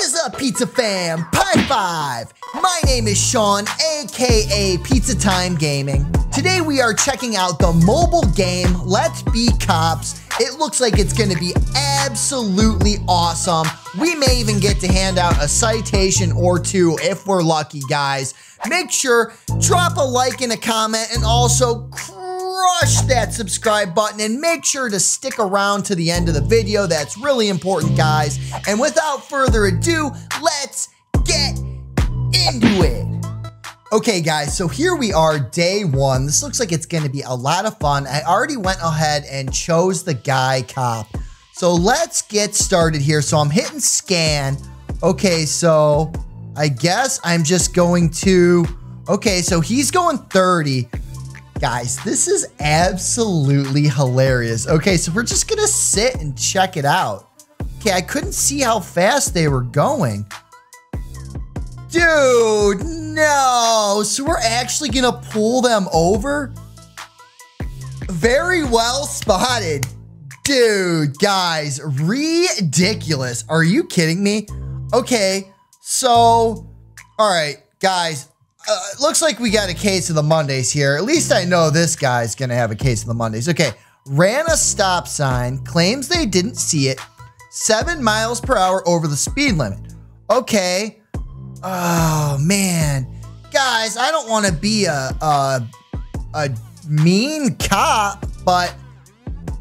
What is up, pizza fam? Pie Five! My name is Sean, aka Pizza Time Gaming. Today we are checking out the mobile game, Let's Be Cops. It looks like it's gonna be absolutely awesome. We may even get to hand out a citation or two if we're lucky, guys. Make sure, drop a like and a comment, and also crush that subscribe button and make sure to stick around to the end of the video. That's really important, guys. And without further ado, let's get into it. Okay, guys, so here we are, day one. This looks like it's gonna be a lot of fun. I already went ahead and chose the guy cop. So let's get started here. So I'm hitting scan. Okay, so I guess I'm just going to, okay, so he's going 30. Guys, this is absolutely hilarious. Okay, so we're just gonna sit and check it out. Okay, I couldn't see how fast they were going. Dude, no. So we're actually gonna pull them over? Very well spotted. Dude, guys, ridiculous. Are you kidding me? Okay, so, all right, guys. Looks like we got a case of the Mondays here. At least I know this guy's gonna have a case of the Mondays. Okay, ran a stop sign, claims they didn't see it, 7 miles per hour over the speed limit. Okay. Oh, man. Guys, I don't want to be a mean cop, but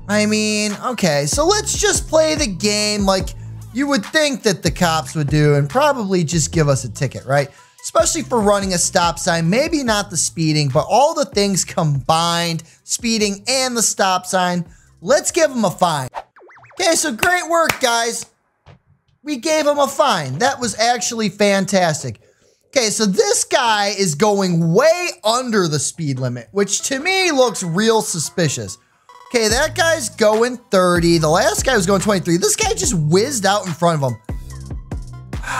I mean, okay. So let's just play the game like you would think that the cops would do and probably just give us a ticket, right? Especially for running a stop sign, maybe not the speeding, but all the things combined, speeding and the stop sign, let's give him a fine. Okay, so great work, guys. We gave him a fine. That was actually fantastic. Okay, so this guy is going way under the speed limit, which to me looks real suspicious. Okay, that guy's going 30. The last guy was going 23. This guy just whizzed out in front of him.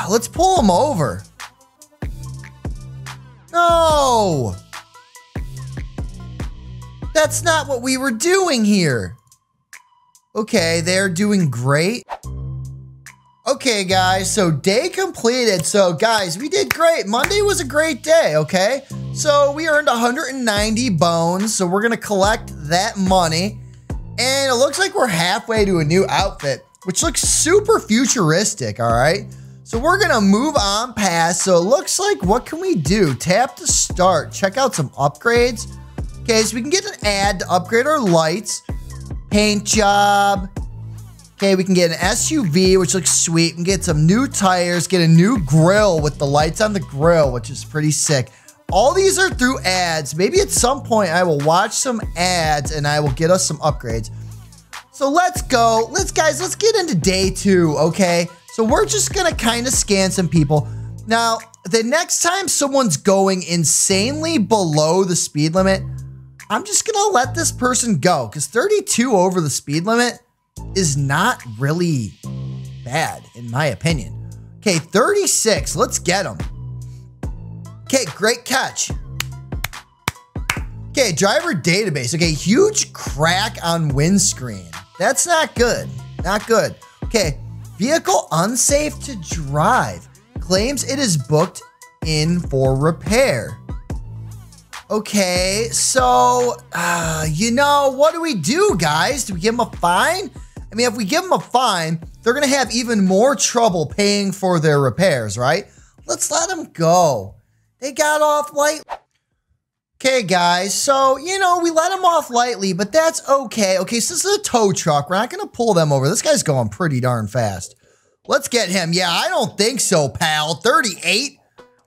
Let's pull him over. No! That's not what we were doing here. Okay, they're doing great. Okay, guys, so day completed. So, guys, we did great. Monday was a great day, okay? So, we earned 190 bones, so we're gonna collect that money. And it looks like we're halfway to a new outfit, which looks super futuristic, all right? So we're gonna move on past. So it looks like, what can we do? Tap to start, check out some upgrades. Okay, so we can get an ad to upgrade our lights. Paint job. Okay, we can get an SUV, which looks sweet. We can get some new tires, get a new grill with the lights on the grill, which is pretty sick. All these are through ads. Maybe at some point I will watch some ads and I will get us some upgrades. So let's go, guys, let's get into day two, okay? So we're just gonna kind of scan some people. Now, the next time someone's going insanely below the speed limit, I'm just gonna let this person go because 32 over the speed limit is not really bad in my opinion. Okay, 36, let's get them. Okay, great catch. Okay, driver database. Okay, huge crack on windscreen. That's not good, not good. Okay. Vehicle unsafe to drive. Claims it is booked in for repair. Okay, so, you know, what do we do, guys? Do we give them a fine? I mean, if we give them a fine, they're gonna have even more trouble paying for their repairs, right? Let's let them go. They got off light. Okay, guys, so, you know, we let them off lightly, but that's okay. Okay, so this is a tow truck. We're not going to pull them over. This guy's going pretty darn fast. Let's get him. Yeah, I don't think so, pal. 38?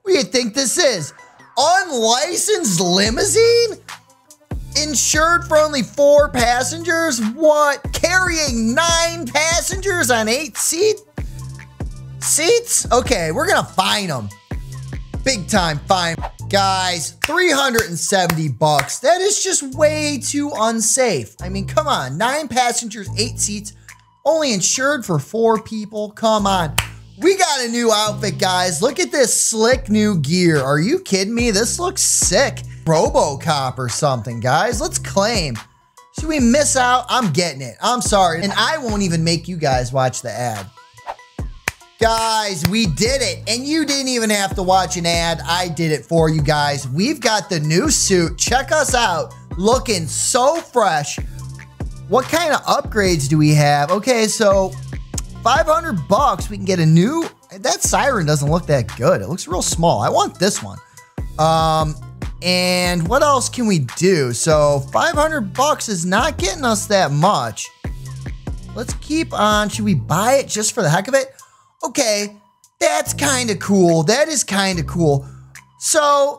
What do you think this is? Unlicensed limousine? Insured for only 4 passengers? What? Carrying 9 passengers on 8 seats? Okay, we're going to fine them. Big time fine. Guys, 370 bucks. That is just way too unsafe. I mean, come on, 9 passengers, 8 seats, only insured for 4 people. Come on. We got a new outfit, guys. Look at this slick new gear. Are you kidding me? This looks sick. RoboCop or something, guys. Let's claim. Should we miss out? I'm getting it. I'm sorry. And I won't even make you guys watch the ad. Guys, we did it, and you didn't even have to watch an ad. I did it for you guys. We've got the new suit. Check us out, looking so fresh. What kind of upgrades do we have? Okay, so 500 bucks, we can get a new, that siren doesn't look that good. It looks real small. I want this one. And what else can we do? So 500 bucks is not getting us that much. Let's keep on, should we buy it just for the heck of it? Okay, that's kind of cool. That is kind of cool. So,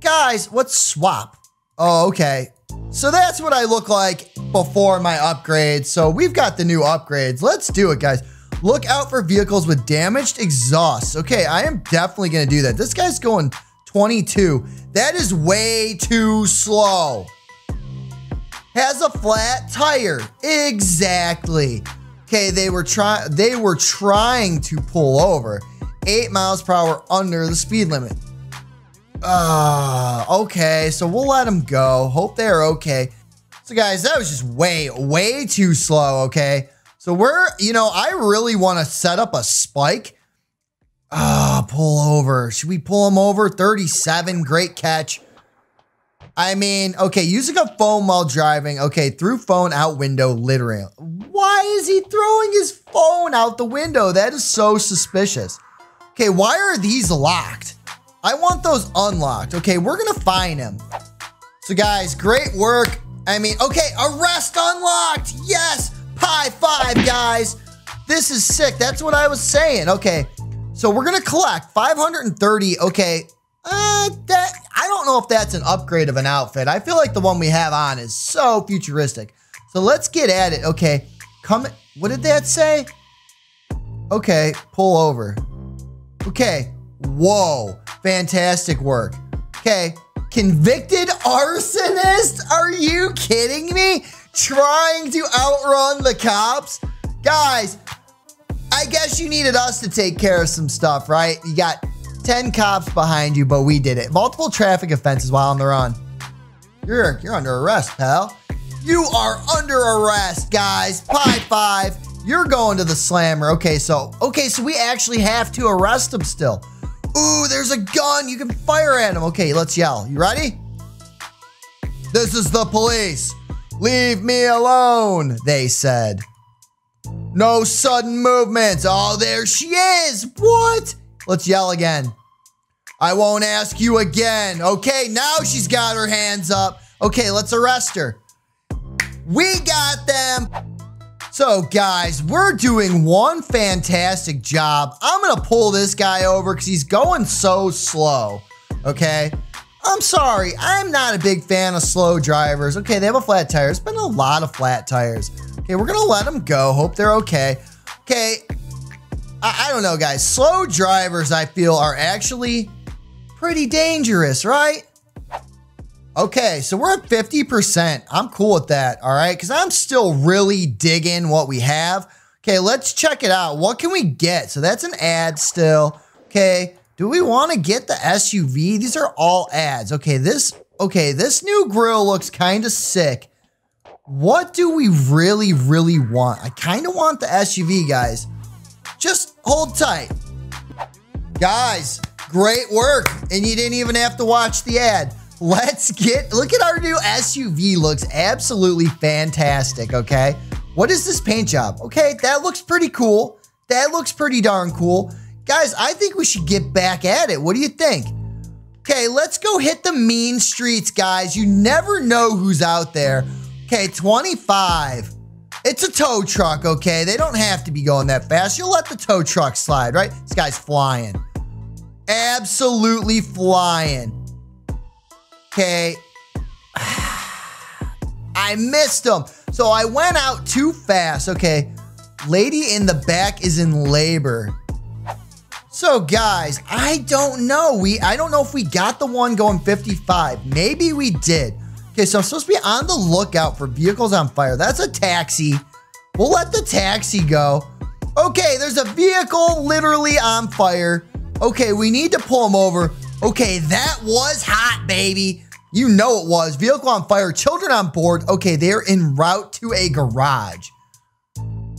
guys, let's swap. Oh, okay. So that's what I look like before my upgrades. So we've got the new upgrades. Let's do it, guys. Look out for vehicles with damaged exhausts. Okay, I am definitely going to do that. This guy's going 22. That is way too slow. Has a flat tire. Exactly. Okay, they were trying to pull over. 8 miles per hour under the speed limit. Okay, so we'll let them go. Hope they're okay. So guys, that was just way too slow, okay? So we're, you know, I really want to set up a spike. Pull over. Should we pull them over? 37, great catch. I mean, okay, using a phone while driving. Okay, through phone, out window, littering. Why is he throwing his phone out the window? That is so suspicious. Okay, why are these locked? I want those unlocked. Okay, we're gonna fine him. So guys, great work. I mean, okay, arrest unlocked. Yes, high five, guys. This is sick. That's what I was saying. Okay, so we're gonna collect 530. Okay, that I don't know if that's an upgrade of an outfit. I feel like the one we have on is so futuristic. So let's get at it. Okay, come. What did that say? Okay, pull over. Okay, whoa, fantastic work. Okay, convicted arsonist? Are you kidding me? Trying to outrun the cops? Guys, I guess you needed us to take care of some stuff, right? You got 10 cops behind you, but we did it. Multiple traffic offenses while on the run. You're under arrest, pal. You are under arrest, guys. High five. You're going to the slammer. Okay, so we actually have to arrest him still. Ooh, there's a gun. You can fire at him. Okay, let's yell. You ready? This is the police. Leave me alone, they said. No sudden movements. Oh, there she is. What? Let's yell again. I won't ask you again. Okay, now she's got her hands up. Okay, let's arrest her. We got them. So guys, we're doing one fantastic job. I'm gonna pull this guy over because he's going so slow, okay? I'm sorry, I'm not a big fan of slow drivers. Okay, they have a flat tire. It's been a lot of flat tires. Okay, we're gonna let them go. Hope they're okay. Okay. I don't know, guys. Slow drivers, I feel, are actually pretty dangerous, right? Okay, so we're at 50%. I'm cool with that, all right? Because I'm still really digging what we have. Okay, let's check it out. What can we get? So that's an ad still. Okay, do we want to get the SUV? These are all ads. Okay, this new grill looks kind of sick. What do we really want? I kind of want the SUV, guys. Just hold tight. Guys, great work. And you didn't even have to watch the ad. Look at our new SUV. Looks absolutely fantastic, okay? What is this paint job? Okay, that looks pretty cool. That looks pretty darn cool. Guys, I think we should get back at it. What do you think? Okay, let's go hit the mean streets, guys. You never know who's out there. Okay, 25. It's a tow truck, okay? They don't have to be going that fast. You'll let the tow truck slide, right? This guy's flying. Absolutely flying. Okay. I missed him. So I went out too fast. Okay. Lady in the back is in labor. So guys, I don't know. I don't know if we got the one going 55. Maybe we did. Okay, so I'm supposed to be on the lookout for vehicles on fire. That's a taxi. We'll let the taxi go. Okay, there's a vehicle literally on fire. Okay, we need to pull him over. Okay, that was hot, baby. You know it was. Vehicle on fire, children on board. Okay, they're en route to a garage.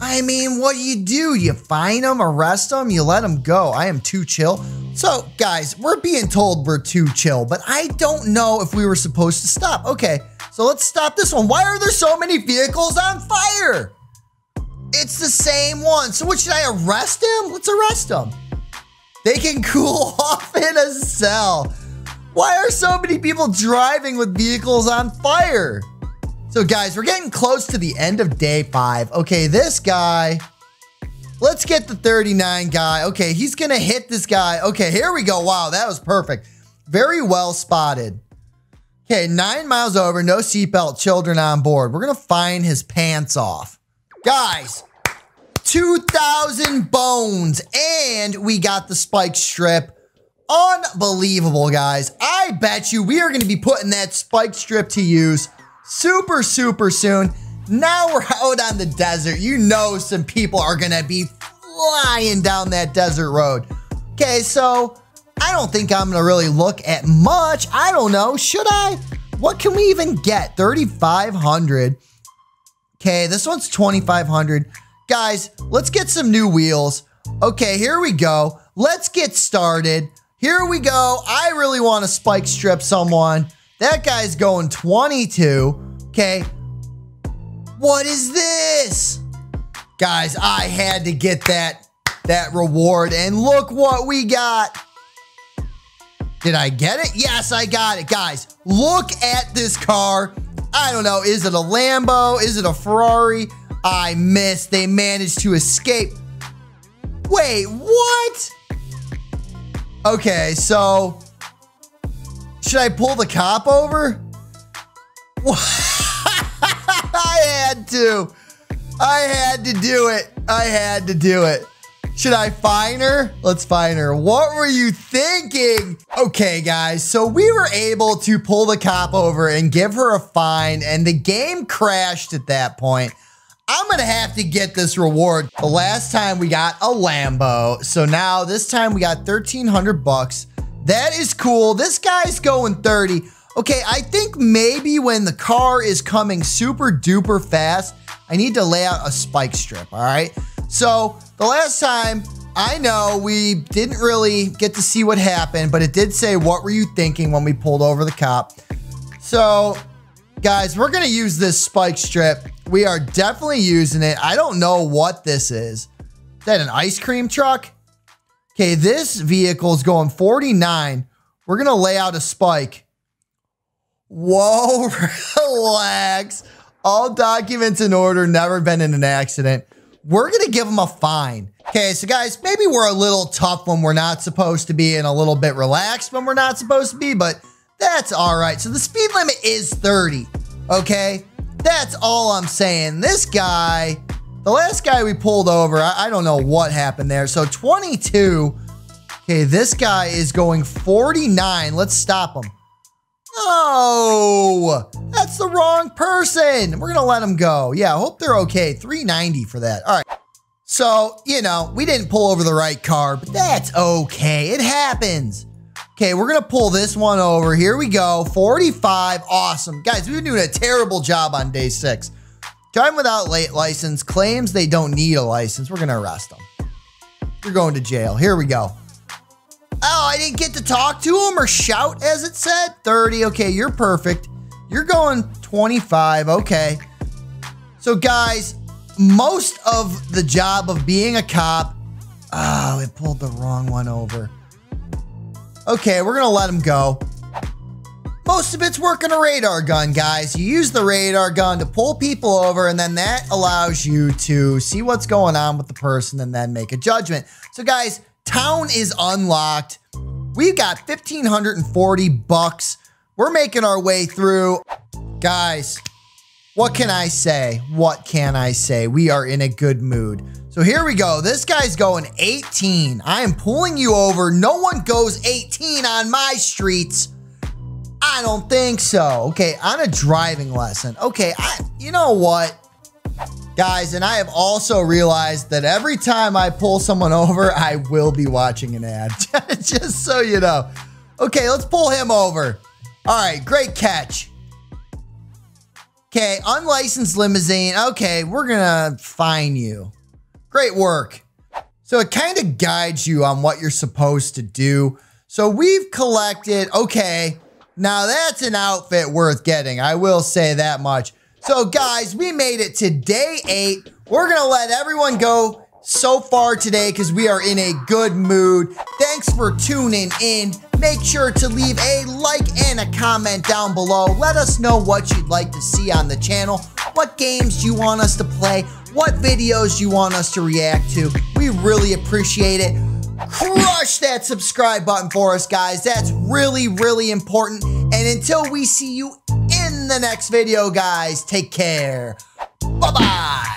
I mean, what do? You fine them, arrest them, you let them go. I am too chill. So guys, we're being told we're too chill, but I don't know if we were supposed to stop. Okay, so let's stop this one. Why are there so many vehicles on fire? It's the same one. So what, should I arrest him? Let's arrest him. They can cool off in a cell. Why are so many people driving with vehicles on fire? So guys, we're getting close to the end of day 5. Okay, this guy, let's get the 39 guy. Okay, he's gonna hit this guy. Okay, here we go. Wow, that was perfect. Very well spotted. Okay, 9 miles over, no seatbelt, children on board. We're gonna fine his pants off. Guys, 2,000 bones, and we got the spike strip. Unbelievable, guys. I bet you we are going to be putting that spike strip to use super, super soon. Now we're out on the desert. You know some people are going to be flying down that desert road. Okay, so I don't think I'm going to really look at much. I don't know. Should I? What can we even get? 3,500. Okay, this one's 2,500. Guys, let's get some new wheels. Okay, here we go. Let's get started. Here we go. I really want to spike strip someone. That guy's going 22. Okay. What is this? Guys, I had to get that reward. And look what we got. Did I get it? Yes, I got it. Guys, look at this car. I don't know. Is it a Lambo? Is it a Ferrari? I missed. They managed to escape. Wait, what? Okay, so should I pull the cop over? I had to do it. Should I fine her? Let's fine her. What were you thinking? Okay, guys, so we were able to pull the cop over and give her a fine, and the game crashed at that point. I'm gonna have to get this reward. The last time we got a Lambo. So now this time we got 1,300 bucks. That is cool. This guy's going 30. Okay, I think maybe when the car is coming super duper fast, I need to lay out a spike strip, all right? So the last time, I know we didn't really get to see what happened, but it did say, what were you thinking when we pulled over the cop? So guys, we're gonna use this spike strip. We are definitely using it. I don't know what this is. Is that an ice cream truck? Okay, this vehicle is going 49. We're gonna lay out a spike. Whoa, relax. All documents in order, never been in an accident. We're gonna give them a fine. Okay, so guys, maybe we're a little tough when we're not supposed to be and a little bit relaxed when we're not supposed to be, but that's all right. So the speed limit is 30, okay? That's all I'm saying. This guy, the last guy we pulled over, I don't know what happened there. So 22. Okay, this guy is going 49. Let's stop him. Oh, that's the wrong person. We're gonna let him go. Yeah, I hope they're okay. 390 for that. All right. So, you know, we didn't pull over the right car, but that's okay. It happens. Okay, we're gonna pull this one over. Here we go, 45, awesome. Guys, we've been doing a terrible job on day 6. Driving without late license, claims they don't need a license. We're gonna arrest them. You're going to jail, here we go. Oh, I didn't get to talk to him or shout as it said, 30, okay, you're perfect. You're going 25, okay. So guys, most of the job of being a cop, oh, it pulled the wrong one over. Okay, we're gonna let him go. Most of it's working a radar gun, guys. You use the radar gun to pull people over, and then that allows you to see what's going on with the person and then make a judgment. So guys, town is unlocked. We've got 1,540 bucks. We're making our way through. Guys, what can I say? What can I say? We are in a good mood. So here we go. This guy's going 18. I am pulling you over. No one goes 18 on my streets. I don't think so. Okay, on a driving lesson. Okay, you know what? Guys, and I have also realized that every time I pull someone over, I will be watching an ad. Just so you know. Okay, let's pull him over. All right, great catch. Okay, unlicensed limousine. Okay, we're gonna fine you. Great work. So it kind of guides you on what you're supposed to do. So we've collected, okay, now that's an outfit worth getting. I will say that much. So guys, we made it to day 8. We're gonna let everyone go so far today because we are in a good mood. Thanks for tuning in. Make sure to leave a like and a comment down below. Let us know what you'd like to see on the channel, what games you want us to play, what videos you want us to react to. We really appreciate it. Crush that subscribe button for us, guys. That's really, really important. And until we see you in the next video, guys, take care. Bye-bye.